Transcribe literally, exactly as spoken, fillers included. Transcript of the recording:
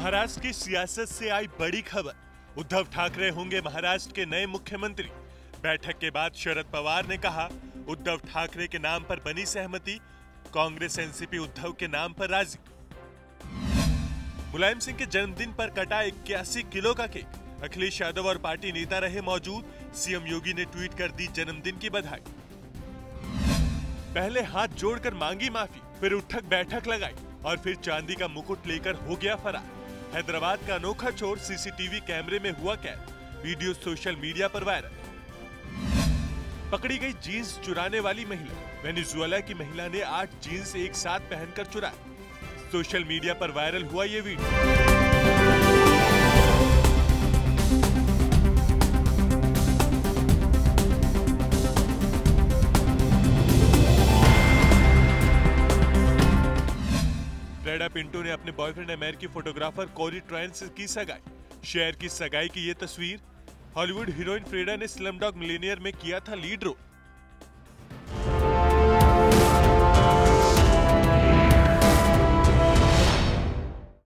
महाराष्ट्र की सियासत से आई बड़ी खबर, उद्धव ठाकरे होंगे महाराष्ट्र के नए मुख्यमंत्री। बैठक के बाद शरद पवार ने कहा, उद्धव ठाकरे के नाम पर बनी सहमति, कांग्रेस एनसीपी उद्धव के नाम पर राजी। मुलायम सिंह के जन्मदिन पर कटा इक्यासी किलो का केक, अखिलेश यादव और पार्टी नेता रहे मौजूद। सीएम योगी ने ट्वीट कर दी जन्मदिन की बधाई। पहले हाथ जोड़कर मांगी माफी, फिर उठक बैठक लगाई और फिर चांदी का मुकुट लेकर हो गया फरार। हैदराबाद का अनोखा चोर सीसीटीवी कैमरे में हुआ कैद, वीडियो सोशल मीडिया पर वायरल। पकड़ी गई जीन्स चुराने वाली महिला, वेनेजुएला की महिला ने आठ जीन्स एक साथ पहनकर चुराई। सोशल मीडिया पर वायरल हुआ ये वीडियो। फ्रीडा पिंटो ने अपने बॉयफ्रेंड अमेरिकी फोटोग्राफर कोरी ट्रायंस की सगाई, शेयर की सगाई की ये तस्वीर। हॉलीवुड हीरोइन फ्रीडा ने स्लमडॉग मिलियनेयर में किया था लीड रोल।